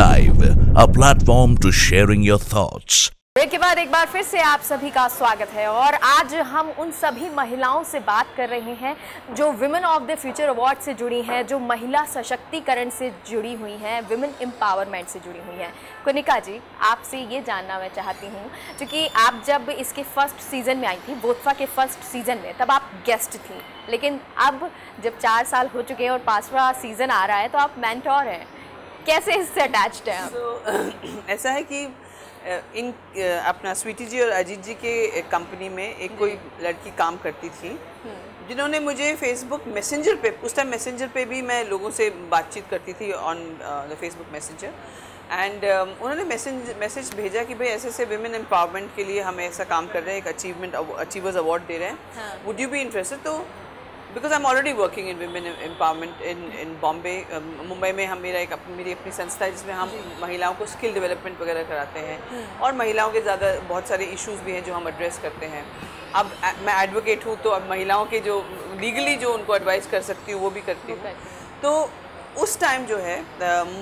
CityLive, a platform to sharing your thoughts. Break के बाद एक बार फिर से आप सभी का स्वागत है और आज हम उन सभी महिलाओं से बात कर रहे हैं जो women of the future award से जुड़ी हैं, जो महिला सशक्तिकरण से जुड़ी हुई हैं, विमेन एम्पावरमेंट से जुड़ी हुई हैं। कुनिका जी, आपसे ये जानना मैं चाहती हूँ, क्योंकि आप जब इसके फर्स्ट सीज़न में आई थी, वोटफा के फर्स्ट सीज़न में, तब आप गेस्ट थी, लेकिन अब जब 4 साल हो चुके हैं और 5वां सीज़न आ रहा है तो आप मेंटोर हैं। कैसे इससे अटैच्ड हैं आप? ऐसा है कि इन अपना स्वीटी जी और अजीत जी के कंपनी में एक कोई लड़की काम करती थी, जिन्होंने मुझे फेसबुक मैसेंजर पे, उस टाइम मैसेंजर पे भी मैं लोगों से बातचीत करती थी on the Facebook messenger, and उन्होंने मैसेज भेजा कि भाई ऐसे ऐसे विमेन एम्पावरमेंट के लिए हम ऐसा काम कर रहे हैं, एक अचीवर्स अवार्ड दे रहे हैं, वुड यू बी इंटरेस्टेड? तो because I am already working in women empowerment in Bombay, Mumbai में हम मेरी अपनी संस्था है जिसमें हम महिलाओं को स्किल डेवलपमेंट वगैरह कराते हैं और महिलाओं के ज़्यादा बहुत सारे इश्यूज़ भी हैं जो हम एड्रेस करते हैं। अब मैं एडवोकेट हूँ तो अब महिलाओं के जो लीगली जो उनको एडवाइस कर सकती हूँ वो भी करती हूँ। तो उस टाइम जो है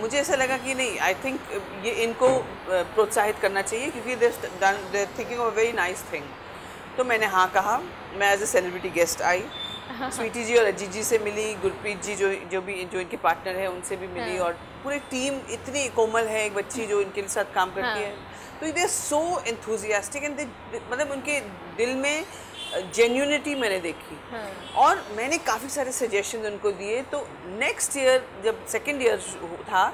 मुझे ऐसा लगा कि नहीं, आई थिंक ये इनको प्रोत्साहित करना चाहिए क्योंकि they are thinking of a very nice thing. तो मैंने हाँ कहा, मैं एज ए सेलिब्रिटी गेस्ट आई, स्वीटी जी और अजीत जी से मिली, गुरप्रीत जी जो इनके पार्टनर हैं उनसे भी मिली, और पूरी टीम इतनी कोमल है, एक बच्ची जो इनके साथ काम करती है, तो they are so enthusiastic and मतलब उनके दिल में जेन्युनिटी मैंने देखी। और मैंने काफ़ी सारे सजेशन उनको दिए, तो नेक्स्ट ईयर जब सेकेंड ईयर था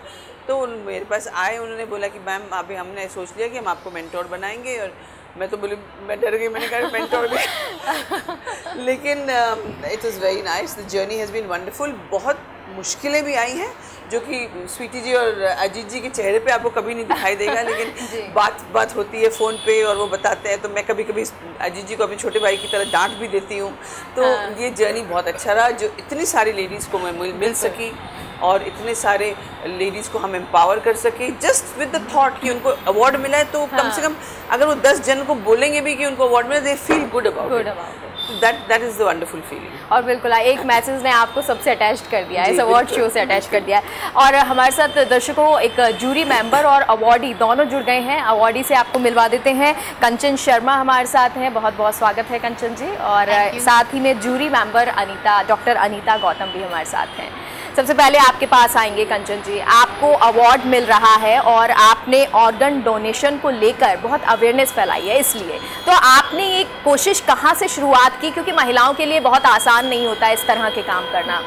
तो मेरे पास आए, उन्होंने बोला कि मैम अभी हमने सोच लिया कि हम आपको मेंटोर बनाएंगे, और मैं तो बोली मैं डर गई, मैंने कहा मेंटोर भी। लेकिन it is very nice, the journey has been wonderful. बहुत मुश्किलें भी आई हैं जो कि स्वीटी जी और अजीत जी के चेहरे पे आपको कभी नहीं दिखाई देगा, लेकिन बात होती है फ़ोन पे और वो बताते हैं, तो मैं कभी कभी अजीत जी को अपने छोटे भाई की तरह डांट भी देती हूँ। तो ये जर्नी बहुत अच्छा रहा, जो इतनी सारी लेडीज़ को मैं मिल सकी और इतने सारे लेडीज़ को हम एम्पावर कर सके, जस्ट विद द थॉट कि उनको अवार्ड मिला है तो कम से कम अगर वो 10 जन को बोलेंगे भी कि उनको अवार्ड मिला, they feel good about it. That is the wonderful feeling. और बिल्कुल एक मैसेज ने आपको सबसे अटैच कर दिया है, इस अवार्ड शो से अटैच कर दिया है। और हमारे साथ दर्शकों एक जूरी मेंबर और अवार्डी दोनों जुड़ गए हैं। अवार्डी से आपको मिलवा देते हैं, कंचन शर्मा हमारे साथ हैं, बहुत बहुत स्वागत है कंचन जी। और साथ ही में jury member doctor Anita Gautam भी हमारे साथ हैं। सबसे पहले आपके पास आएंगे कंचन जी, आपको अवार्ड मिल रहा है और आपने ऑर्गन डोनेशन को लेकर बहुत अवेयरनेस फैलाई है, इसलिए तो आपने ये कोशिश कहाँ से शुरुआत की, क्योंकि महिलाओं के लिए बहुत आसान नहीं होता इस तरह के काम करना?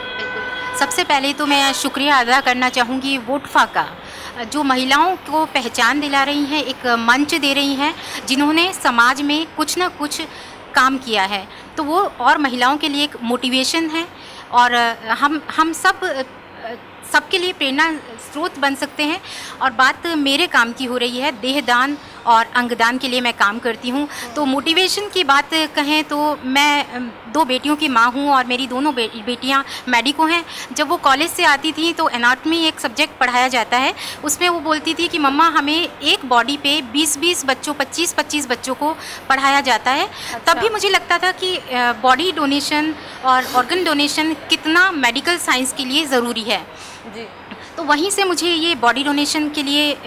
सबसे पहले तो मैं शुक्रिया अदा करना चाहूँगी वोटफा का, जो महिलाओं को पहचान दिला रही हैं, एक मंच दे रही हैं, जिन्होंने समाज में कुछ ना कुछ काम किया है, तो वो और महिलाओं के लिए एक मोटिवेशन है और हम सबके लिए प्रेरणा स्रोत बन सकते हैं। और बात मेरे काम की हो रही है, देहदान और अंगदान के लिए मैं काम करती हूँ। तो मोटिवेशन की बात कहें तो मैं 2 बेटियों की माँ हूँ और मेरी दोनों बेटियाँ मेडिको हैं। जब वो कॉलेज से आती थी तो एनाटमी एक सब्जेक्ट पढ़ाया जाता है, उसमें वो बोलती थी कि मम्मा हमें एक बॉडी पे 20-20 बच्चों, 25-25 बच्चों को पढ़ाया जाता है। अच्छा। तब भी मुझे लगता था कि बॉडी डोनेशन और ऑर्गन डोनेशन कितना मेडिकल साइंस के लिए ज़रूरी है जी। तो वहीं से मुझे ये बॉडी डोनेशन के लिए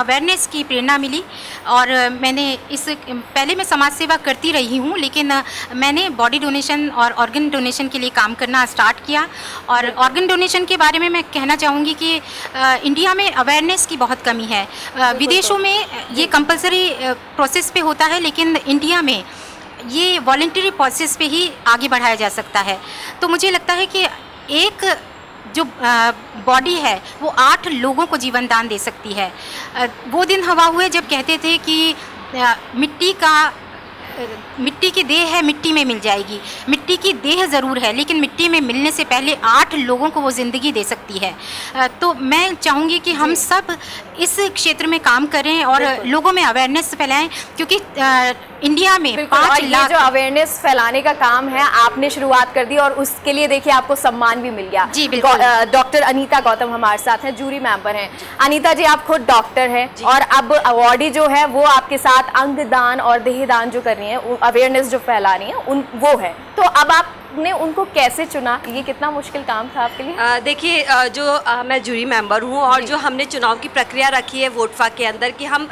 अवेयरनेस की प्रेरणा मिली और मैंने पहले मैं समाज सेवा करती रही हूँ, लेकिन मैंने बॉडी डोनेशन और ऑर्गन डोनेशन के लिए काम करना स्टार्ट किया। और ऑर्गन डोनेशन के बारे में मैं कहना चाहूँगी कि इंडिया में अवेयरनेस की बहुत कमी है। विदेशों में ये कंपलसरी प्रोसेस पे होता है, लेकिन इंडिया में ये वॉलंटरी प्रोसेस पे ही आगे बढ़ाया जा सकता है। तो मुझे लगता है कि एक जो बॉडी है वो 8 लोगों को जीवन दान दे सकती है। वो दिन हवा हुए जब कहते थे कि मिट्टी की देह है, मिट्टी में मिल जाएगी। मिट्टी की देह ज़रूर है, लेकिन मिट्टी में मिलने से पहले 8 लोगों को वो ज़िंदगी दे सकती है। तो मैं चाहूँगी कि हम सब इस क्षेत्र में काम करें और लोगों में अवेयरनेस फैलाएं, क्योंकि इंडिया में 5 लाख जो अवेयरनेस फैलाने का काम है आपने शुरुआत कर दी और उसके लिए देखिए आपको सम्मान भी मिल गया। जी बिल्कुल। डॉक्टर अनीता गौतम हमारे साथ हैं, जूरी मेंबर हैं। अनीता जी, आप खुद डॉक्टर हैं और अब अवार्डी जो है वो आपके साथ अंगदान और देहदान जो कर रही है, अवेयरनेस जो फैला रही है वो है, तो अब आप आपने उनको कैसे चुना, ये कितना मुश्किल काम था आपके लिए? देखिए, जो मैं जूरी मेंबर हूँ और जो हमने चुनाव की प्रक्रिया रखी है वोटफा के अंदर कि हम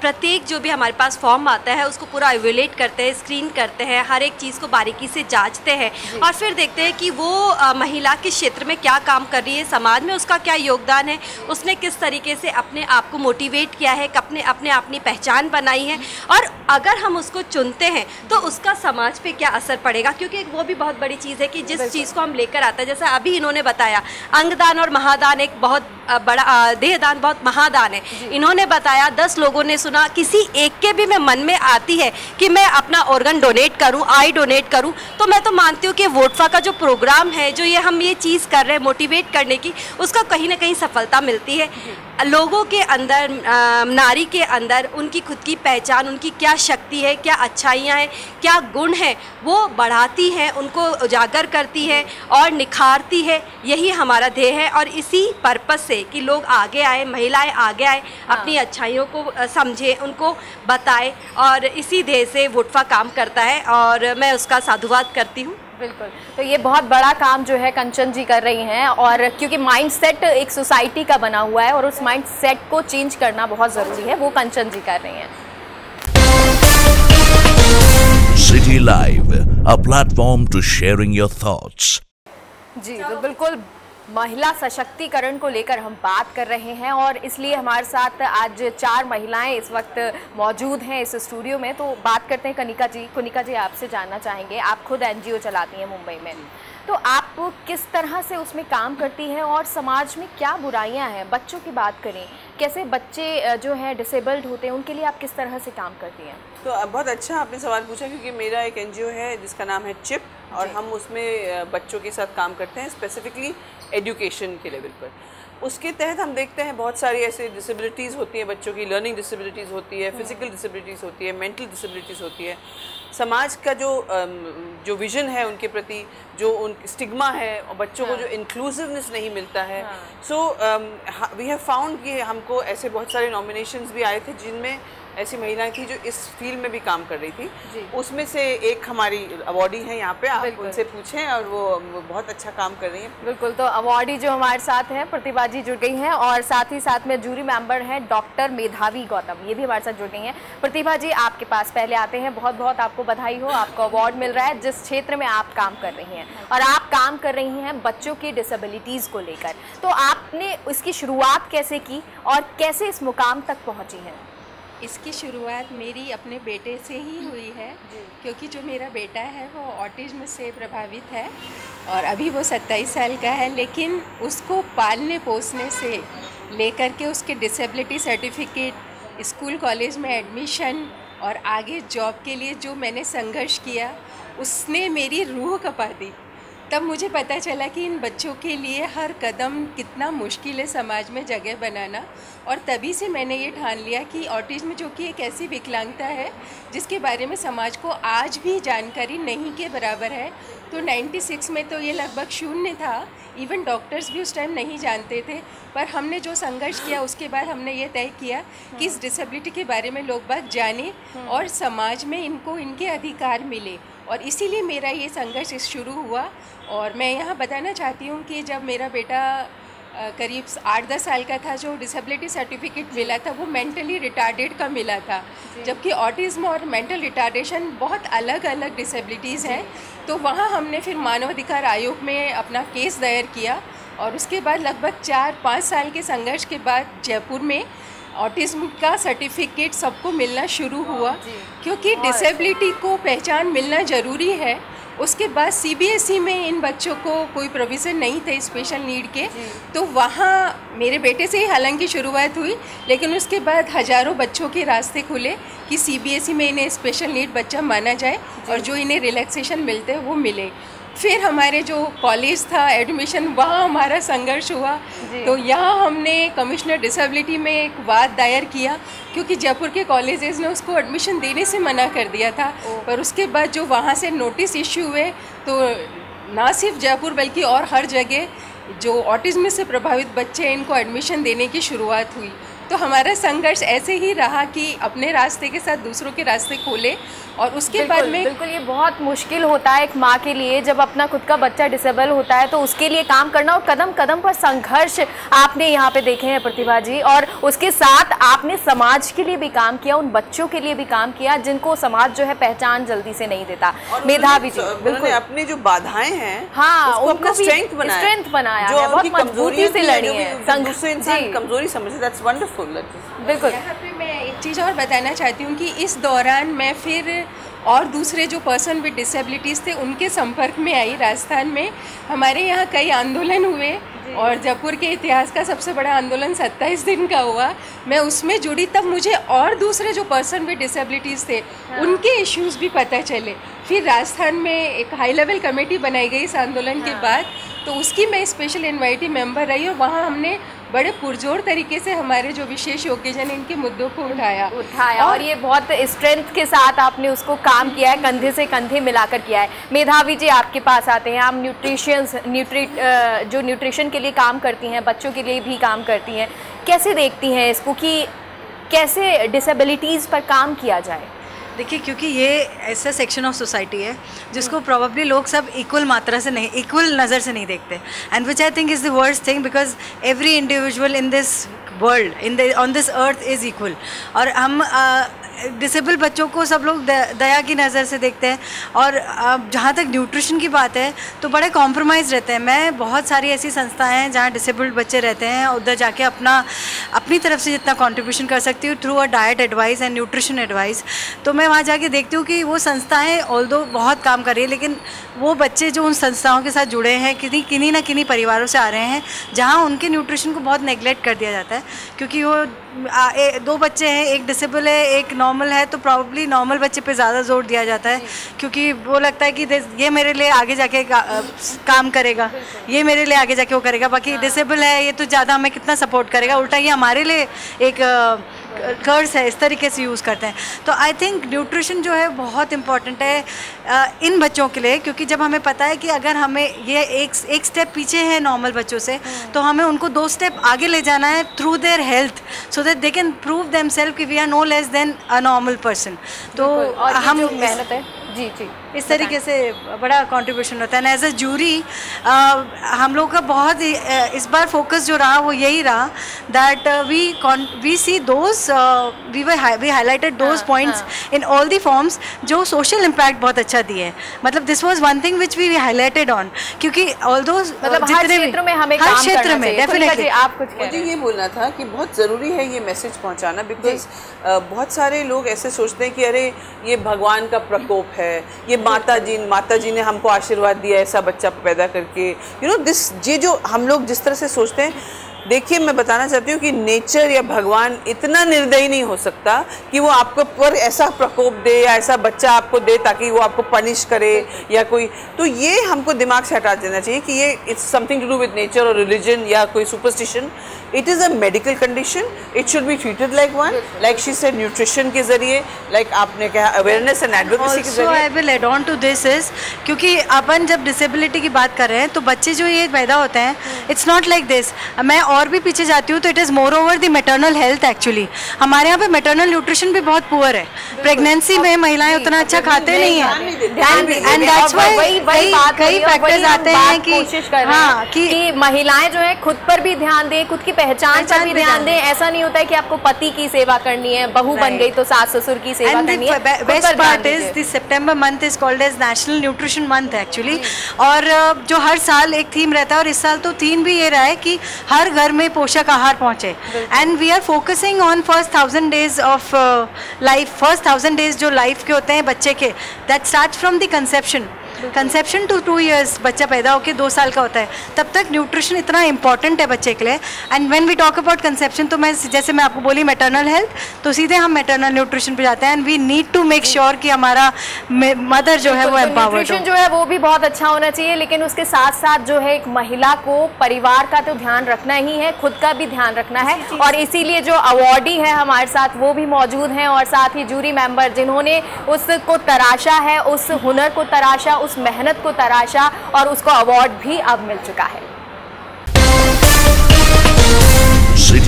प्रत्येक जो भी हमारे पास फॉर्म आता है उसको पूरा एवेलेट करते हैं, स्क्रीन करते हैं, हर एक चीज़ को बारीकी से जाँचते हैं और फिर देखते हैं कि वो महिला किस क्षेत्र में क्या काम कर रही है, समाज में उसका क्या योगदान है, उसने किस तरीके से अपने आप को मोटिवेट किया है, अपने अपनी पहचान बनाई है और अगर हम उसको चुनते हैं तो उसका समाज पे क्या असर पड़ेगा, क्योंकि वो भी बहुत बड़ी चीज़ है कि जिस चीज़ को हम लेकर आते हैं। जैसा अभी इन्होंने बताया अंगदान और महादान एक बहुत बड़ा देहदान बहुत महादान है। इन्होंने बताया 10 लोगों ने सुना, किसी एक के भी मैं मन में आती है कि मैं अपना ऑर्गन डोनेट करूं, आई डोनेट करूं, तो मैं तो मानती हूं कि वोटफा का जो प्रोग्राम है, जो ये हम ये चीज़ कर रहे हैं मोटिवेट करने की, उसका कहीं ना कहीं सफलता मिलती है। लोगों के अंदर, नारी के अंदर उनकी खुद की पहचान, उनकी क्या शक्ति है, क्या अच्छाइयाँ हैं, क्या गुण हैं, वो बढ़ाती हैं, उनको उजागर करती है और निखारती है। यही हमारा ध्येय है और इसी पर्पस से कि लोग आगे आए, महिलाएं आगे आए, अपनी अच्छाइयों को समझें, उनको बताएं और इसी ध्येय से वोटफा काम करता है और मैं उसका साधुवाद करती हूँ। बिल्कुल, तो ये बहुत बड़ा काम जो है कंचन जी कर रही हैं और क्योंकि माइंडसेट एक सोसाइटी का बना हुआ है और उस माइंडसेट को चेंज करना बहुत ज़रूरी है, वो कंचन जी कर रही हैं। City Live, a platform to sharing your thoughts. जी बिल्कुल, महिला सशक्तिकरण को लेकर हम बात कर रहे हैं और इसलिए हमारे साथ आज 4 महिलाएं इस वक्त मौजूद हैं इस स्टूडियो में। तो बात करते हैं कुनिका जी। कुनिका जी, आपसे जानना चाहेंगे, आप खुद NGO चलाती हैं मुंबई में, तो आप किस तरह से उसमें काम करती हैं और समाज में क्या बुराइयां हैं? बच्चों की बात करें, कैसे बच्चे जो हैं डिसेबल्ड होते हैं, उनके लिए आप किस तरह से काम करती हैं? तो बहुत अच्छा आपने सवाल पूछा, क्योंकि मेरा एक NGO है जिसका नाम है चिप और हम उसमें बच्चों के साथ काम करते हैं, स्पेसिफिकली एजुकेशन के लेवल पर। उसके तहत हम देखते हैं बहुत सारी ऐसी डिसेबिलिटीज़ होती हैं बच्चों की, लर्निंग डिसेबिलिटीज़ होती है, फिजिकल डिसेबिलिटीज़ होती है, मेंटल डिसेबिलिटीज़ होती है। समाज का जो विज़न है उनके प्रति, जो उन स्टिग्मा है और बच्चों को जो इंक्लूसिवनेस नहीं मिलता है। सो वी हैव फाउंड कि हमको ऐसे बहुत सारे नॉमिनेशंस भी आए थे जिनमें ऐसी महिलाएं थी जो इस फील्ड में भी काम कर रही थी। उसमें से एक हमारी अवॉर्डी है यहाँ पे, आप उनसे पूछें और वो बहुत अच्छा काम कर रही हैं। बिल्कुल, तो अवॉर्डी जो हमारे साथ हैं प्रतिभा जी जुड़ गई हैं और साथ ही साथ में जूरी मेंबर हैं डॉक्टर मेधावी गौतम, ये भी हमारे साथ जुड़ गई हैं। प्रतिभा जी, आपके पास पहले आते हैं, बहुत बहुत आपको बधाई हो, आपको अवार्ड मिल रहा है जिस क्षेत्र में आप काम कर रही हैं और आप काम कर रही हैं बच्चों की डिसेबिलिटीज़ को लेकर। तो आपने इसकी शुरुआत कैसे की और कैसे इस मुकाम तक पहुँची हैं? इसकी शुरुआत मेरी अपने बेटे से ही हुई है, क्योंकि जो मेरा बेटा है वो ऑटिज्म से प्रभावित है और अभी वो 27 साल का है, लेकिन उसको पालने पोसने से लेकर के उसके डिसेबिलिटी सर्टिफिकेट, स्कूल कॉलेज में एडमिशन और आगे जॉब के लिए जो मैंने संघर्ष किया, उसने मेरी रूह कपा दी। तब मुझे पता चला कि इन बच्चों के लिए हर कदम कितना मुश्किल है समाज में जगह बनाना, और तभी से मैंने ये ठान लिया कि ऑटिज़्म जो कि एक ऐसी विकलांगता है जिसके बारे में समाज को आज भी जानकारी नहीं के बराबर है। तो 96 में तो ये लगभग शून्य था, इवन डॉक्टर्स भी उस टाइम नहीं जानते थे, पर हमने जो संघर्ष किया उसके बाद हमने ये तय किया कि इस डिसेबिलिटी के बारे में लोग बात जाने और समाज में इनको इनके अधिकार मिले, और इसीलिए मेरा ये संघर्ष शुरू हुआ। और मैं यहाँ बताना चाहती हूँ कि जब मेरा बेटा करीब 8-10 साल का था, जो डिसेबिलिटी सर्टिफिकेट मिला था वो मेंटली रिटार्डेड का मिला था, जबकि ऑटिज़्म और मेंटल रिटार्डेशन बहुत अलग अलग डिसेबिलिटीज़ हैं। तो वहाँ हमने फिर मानव अधिकार आयोग में अपना केस दायर किया और उसके बाद लगभग 4-5 साल के संघर्ष के बाद जयपुर में ऑटिज़्म का सर्टिफिकेट सबको मिलना शुरू हुआ, क्योंकि डिसेबिलिटी को पहचान मिलना ज़रूरी है। उसके बाद CBSE में इन बच्चों को कोई प्रोविज़न नहीं थे स्पेशल नीड के, तो वहाँ मेरे बेटे से ही हालांकि शुरुआत हुई, लेकिन उसके बाद हज़ारों बच्चों के रास्ते खुले कि CBSE में इन्हें स्पेशल नीड बच्चा माना जाए और जो इन्हें रिलैक्सेशन मिलते हैं वो मिले। फिर हमारे जो कॉलेज था एडमिशन, वहाँ हमारा संघर्ष हुआ, तो यहाँ हमने कमिश्नर डिसेबिलिटी में एक वाद दायर किया, क्योंकि जयपुर के कॉलेजेस ने उसको एडमिशन देने से मना कर दिया था। पर उसके बाद जो वहाँ से नोटिस इश्यू हुए, तो ना सिर्फ जयपुर बल्कि और हर जगह जो ऑटिज़्म से प्रभावित बच्चे हैं इनको एडमिशन देने की शुरुआत हुई। तो हमारा संघर्ष ऐसे ही रहा कि अपने रास्ते के साथ दूसरों के रास्ते खोले। और उसके बाद में बिल्कुल ये बहुत मुश्किल होता है एक माँ के लिए जब अपना खुद का बच्चा डिसेबल होता है, तो उसके लिए काम करना और कदम कदम पर संघर्ष आपने यहाँ पे देखे हैं प्रतिभा जी, और उसके साथ आपने समाज के लिए भी काम किया, उन बच्चों के लिए भी काम किया जिनको समाज जो है पहचान जल्दी से नहीं देता। मेधावी जी बिल्कुल अपनी जो बाधाएं हैं हाँ उनको स्ट्रेंथ बनाया है, बहुत मजबूती से लड़ी है, कमजोरी समझे। That's wonderful. बिल्कुल यहाँ पे मैं एक चीज़ और बताना चाहती हूँ कि इस दौरान मैं फिर और दूसरे जो पर्सन विद डिसेबिलिटीज़ थे उनके संपर्क में आई। राजस्थान में हमारे यहाँ कई आंदोलन हुए और जयपुर के इतिहास का सबसे बड़ा आंदोलन 27 दिन का हुआ, मैं उसमें जुड़ी। तब मुझे और दूसरे जो पर्सन विद डिसेबिलिटीज़ थे उनके इश्यूज़ भी पता चले। फिर राजस्थान में एक हाई लेवल कमेटी बनाई गई इस आंदोलन के बाद, तो उसकी मैं स्पेशल इन्वाइटी मेंबर रही और वहाँ हमने बड़े पुरजोर तरीके से हमारे जो विशेष योग्यजन इनके मुद्दों को उठाया और ये बहुत स्ट्रेंथ के साथ आपने उसको काम किया है, कंधे से कंधे मिलाकर किया है। मेधावी जी आपके पास आते हैं, आप न्यूट्रिशन के लिए काम करती हैं, बच्चों के लिए भी काम करती हैं, कैसे देखती हैं इसको कि कैसे डिसेबिलिटीज़ पर काम किया जाए? देखिए क्योंकि ये ऐसा सेक्शन ऑफ सोसाइटी है जिसको प्रॉब्ली लोग सब इक्वल मात्रा से नहीं, इक्वल नज़र से नहीं देखते, and which I think is the worst thing because every individual in this world on this earth is equal. और हम डिसेबल बच्चों को सब लोग दया की नज़र से देखते हैं। और जहाँ तक न्यूट्रिशन की बात है तो बड़े कॉम्प्रोमाइज़ रहते हैं। मैं बहुत सारी ऐसी संस्थाएं हैं जहाँ डिसेबल्ड बच्चे रहते हैं, उधर जाके अपनी तरफ से जितना कंट्रीब्यूशन कर सकती हूँ through a diet advice and nutrition advice. तो मैं वहाँ जाके देखती हूँ कि वो संस्थाएँ ऑल्दो बहुत काम कर रही है, लेकिन वो बच्चे जो उन संस्थाओं के साथ जुड़े हैं किन्हीं ना किन्हीं परिवारों से आ रहे हैं जहाँ उनके न्यूट्रिशन को बहुत नेगलेक्ट कर दिया जाता है। क्योंकि वो दो बच्चे हैं, एक डिसेबल है एक नॉर्मल है, तो प्रॉब्ली नॉर्मल बच्चे पे ज़्यादा जोर दिया जाता है क्योंकि वो लगता है कि ये मेरे लिए आगे जाके काम करेगा, ये मेरे लिए आगे जाके वो करेगा, बाकी डिसेबल है ये तो ज़्यादा हमें कितना सपोर्ट करेगा, उल्टा ये हमारे लिए एक कर्स है, इस तरीके से यूज़ करते हैं। तो आई थिंक न्यूट्रिशन जो है बहुत इंपॉर्टेंट है इन बच्चों के लिए, क्योंकि जब हमें पता है कि अगर हमें ये एक स्टेप पीछे है नॉर्मल बच्चों से, तो हमें उनको दो स्टेप आगे ले जाना है through their health, so that they can prove themselves कि we are no less than a normal person. तो हम मेहनत है जी जी इस तरीके से बड़ा कंट्रीब्यूशन होता है। एंड एज अ जूरी हम लोग का बहुत इस बार फोकस जो रहा वो यही रहा that we see those we highlighted those points in all the forms जो सोशल इम्पैक्ट बहुत अच्छा दिए। मतलब this was one thing which we highlighted on, क्योंकि ऑल दोज जितने भी हर क्षेत्र में डेफिनेटली। आप कुछ मुझे ये बोलना था कि बहुत ज़रूरी है ये मैसेज पहुँचाना, बिकॉज बहुत सारे लोग ऐसे सोचते हैं कि अरे ये भगवान का प्रकोप है, ये माता जी ने हमको आशीर्वाद दिया ऐसा बच्चा पैदा करके, यू नो दिस। ये जो हम लोग जिस तरह से सोचते हैं, देखिए मैं बताना चाहती हूँ कि नेचर या भगवान इतना निर्दयी नहीं हो सकता कि वो आपको पर ऐसा प्रकोप दे या ऐसा बच्चा आपको दे ताकि वो आपको पनिश करे या कोई। तो ये हमको दिमाग से हटा देना चाहिए कि ये it's something to do with nature और रिलीजन या कोई superstition. It is a medical condition, it should be treated like one, like she said nutrition के जरिए, लाइक आपने कहा अवेयरनेस एंड एडवोकेसी के जरिए। I will add on to this is क्योंकि अपन जब डिसेबिलिटी की बात कर रहे हैं तो बच्चे जो ये पैदा होते हैं इट्स नॉट लाइक दिस। मैं और भी पीछे जाती हूँ तो it is more over the maternal health. Actually हमारे यहाँ पे मैटरनल न्यूट्रिशन भी बहुत पुअर है, प्रेगनेंसी में महिलाएं उतना अच्छा खाते नहीं है, एंड दैट्स व्हाई कई फैक्टर्स आते हैं कि महिलाएं जो है खुद पर भी ध्यान दें, खुद की पहचान पर भी ध्यान दें। ऐसा नहीं होता है कि आपको पति की सेवा करनी है, बहू बन गई तो सास ससुर की सेवा करनी है। Best part is this September month is called as national nutrition month actually, और जो हर साल एक थीम रहता है और इस साल तो थीम भी ये रहा है कि हर घर में पोषक आहार पहुंचे। And we are focusing on first 1000 days of life, first 1000 days जो लाइफ के होते हैं बच्चे के, that start from the conception to 2 years। बच्चा पैदा होकर 2 साल का होता है, तब तक न्यूट्रिशन इतना इंपॉर्टेंट है बच्चे के लिए। And when we talk about conception तो मैं जैसे मैं आपको बोली मैटरनल हेल्थ, तो सीधे हम मैटरनल न्यूट्रिशन पे जाते हैं। And we need to make sure कि हमारा मदर जो है वो एम्पावर्ड हो। न्यूट्रिशन जो है वो भी बहुत अच्छा होना चाहिए, लेकिन उसके साथ साथ जो है एक महिला को परिवार का तो ध्यान रखना ही है, खुद का भी ध्यान रखना है। और इसीलिए जो अवॉर्डी है हमारे साथ वो भी मौजूद हैं, और साथ ही जूरी मेंबर जिन्होंने उसको तराशा है, उस हुनर को तराशा, उस मेहनत को तराशा, और उसको अवार्ड भी अब मिल चुका है।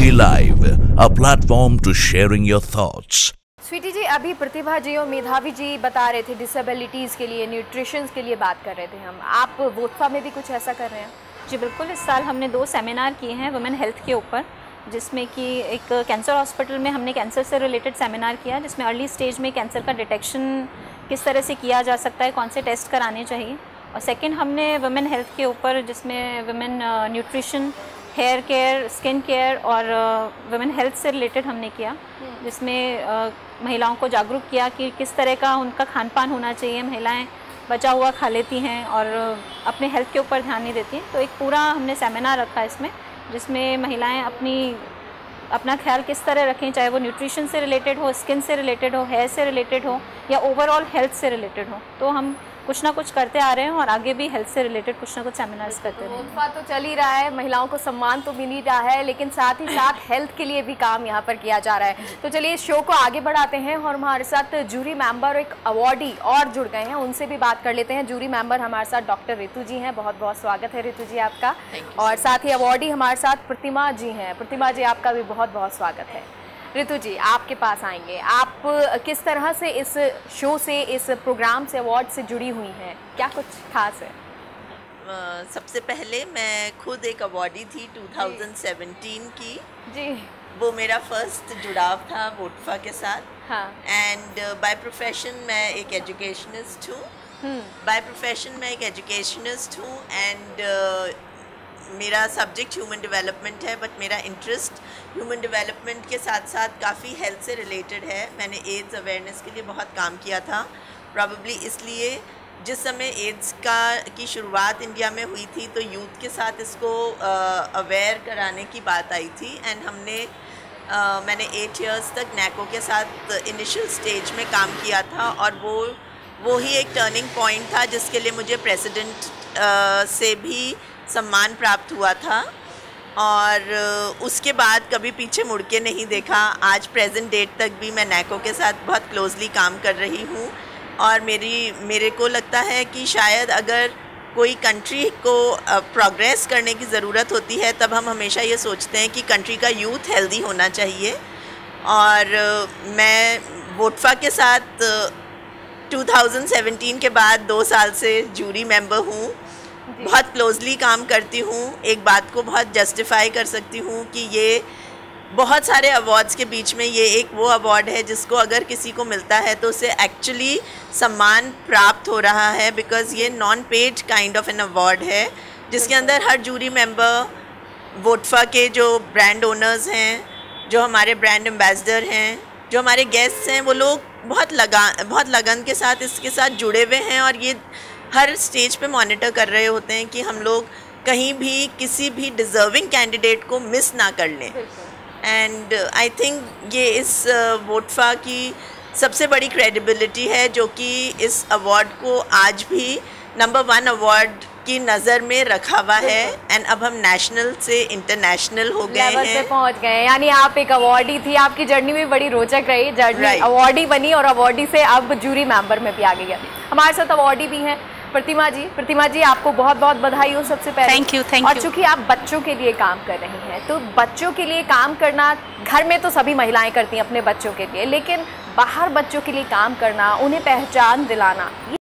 CityLive, a platform to sharing your thoughts. Sweety जी, अभी प्रतिभा जी और मेधावी जी बता रहे थे डिसेबिलिटीज़ के लिए, न्यूट्रिशन के लिए बात कर रहे थे हम, आप वोटफा में भी कुछ ऐसा कर रहे हैं? जी बिल्कुल, इस साल हमने 2 सेमिनार किए हैं वुमेन हेल्थ के ऊपर, जिसमें कि एक कैंसर हॉस्पिटल में हमने कैंसर से रिलेटेड सेमिनार किया, जिसमें अर्ली स्टेज में कैंसर का डिटेक्शन किस तरह से किया जा सकता है, कौन से टेस्ट कराने चाहिए, और सेकेंड हमने वुमेन हेल्थ के ऊपर, जिसमें women nutrition, hair care, skin care और वुमेन हेल्थ से रिलेटेड हमने किया, जिसमें महिलाओं को जागरूक किया कि किस तरह का उनका खान पान होना चाहिए, महिलाएं बचा हुआ खा लेती हैं और अपने हेल्थ के ऊपर ध्यान नहीं देती हैं। तो एक पूरा हमने सेमिनार रखा इसमें, जिसमें महिलाएं अपना ख्याल किस तरह रखें, चाहे वो न्यूट्रिशन से रिलेटेड हो, स्किन से रिलेटेड हो, हेयर से रिलेटेड हो या ओवरऑल हेल्थ से रिलेटेड हो। तो हम कुछ ना कुछ करते आ रहे हैं और आगे भी हेल्थ से रिलेटेड कुछ ना कुछ सेमिनार्स करते रहेंगे। वोटफा तो चल ही रहा है, महिलाओं को सम्मान तो मिल ही रहा है, लेकिन साथ ही साथ हेल्थ के लिए भी काम यहाँ पर किया जा रहा है। तो चलिए इस शो को आगे बढ़ाते हैं और हमारे साथ जूरी मेंबर और एक अवॉर्डी और जुड़ गए हैं, उनसे भी बात कर लेते हैं। जूरी मेंबर हमारे साथ डॉक्टर रेतू जी हैं, बहुत बहुत स्वागत है रेतू जी आपका, और साथ ही अवॉर्डी हमारे साथ प्रतिमा जी हैं। प्रतिमा जी आपका भी बहुत बहुत स्वागत है। रितु जी आपके पास आएंगे, आप किस तरह से इस शो से, इस प्रोग्राम से, अवार्ड से जुड़ी हुई हैं, क्या कुछ खास है? सबसे पहले मैं खुद एक अवॉर्डी थी 2017 की जी, वो मेरा फर्स्ट जुड़ाव था वोटफा के साथ। एंड बाय प्रोफेशन मैं एक एजुकेशनिस्ट हूँ, एंड मेरा सब्जेक्ट ह्यूमन डेवलपमेंट है, बट मेरा इंटरेस्ट ह्यूमन डेवलपमेंट के साथ साथ काफ़ी हेल्थ से रिलेटेड है। मैंने एड्स अवेयरनेस के लिए बहुत काम किया था, प्रॉबली इसलिए जिस समय एड्स की शुरुआत इंडिया में हुई थी तो यूथ के साथ इसको अवेयर कराने की बात आई थी। एंड मैंने 8 इयर्स तक नैको के साथ इनिशियल स्टेज में काम किया था, और वो ही एक टर्निंग पॉइंट था जिसके लिए मुझे प्रेसिडेंट से भी सम्मान प्राप्त हुआ था, और उसके बाद कभी पीछे मुड़ के नहीं देखा। आज प्रेजेंट डेट तक भी मैं नैको के साथ बहुत क्लोजली काम कर रही हूँ, और मेरे को लगता है कि शायद अगर कोई कंट्री को प्रोग्रेस करने की ज़रूरत होती है तब हम हमेशा ये सोचते हैं कि कंट्री का यूथ हेल्दी होना चाहिए। और मैं वोटफा के साथ 2017 के बाद 2 साल से जूरी मेंबर हूँ, बहुत क्लोजली काम करती हूँ। एक बात को बहुत जस्टिफाई कर सकती हूँ कि ये बहुत सारे अवार्ड्स के बीच में ये एक वो अवार्ड है जिसको अगर किसी को मिलता है तो उसे एक्चुअली सम्मान प्राप्त हो रहा है, बिकॉज़ ये non paid kind of an award है जिसके अंदर हर जूरी मेंबर, वोटफा के जो ब्रांड ओनर्स हैं, जो हमारे ब्रांड एम्बेसडर हैं, जो हमारे गेस्ट्स हैं, वो लोग बहुत लगन के साथ इसके साथ जुड़े हुए हैं, और ये हर स्टेज पे मॉनिटर कर रहे होते हैं कि हम लोग कहीं भी किसी भी डिज़र्विंग कैंडिडेट को मिस ना कर लें। एंड आई थिंक ये इस वोटफा की सबसे बड़ी क्रेडिबिलिटी है, जो कि इस अवार्ड को आज भी नंबर 1 अवार्ड की नज़र में रखा हुआ है। एंड अब हम नेशनल से इंटरनेशनल हो गए हैं, पहुंच गए हैं, यानी आप एक अवार्डी थी, आपकी जर्नी भी बड़ी रोचक रही, जर्नी अवार्डी बनी और अवार्डी से अब जूरी मेंबर में भी आ गई है। हमारे साथ अवार्डी भी हैं प्रतिमा जी। प्रतिमा जी आपको बहुत बहुत बधाई हो सबसे पहले। Thank you, thank you. और चूँकि आप बच्चों के लिए काम कर रही हैं, तो बच्चों के लिए काम करना, घर में तो सभी महिलाएं करती हैं अपने बच्चों के लिए, लेकिन बाहर बच्चों के लिए काम करना, उन्हें पहचान दिलाना,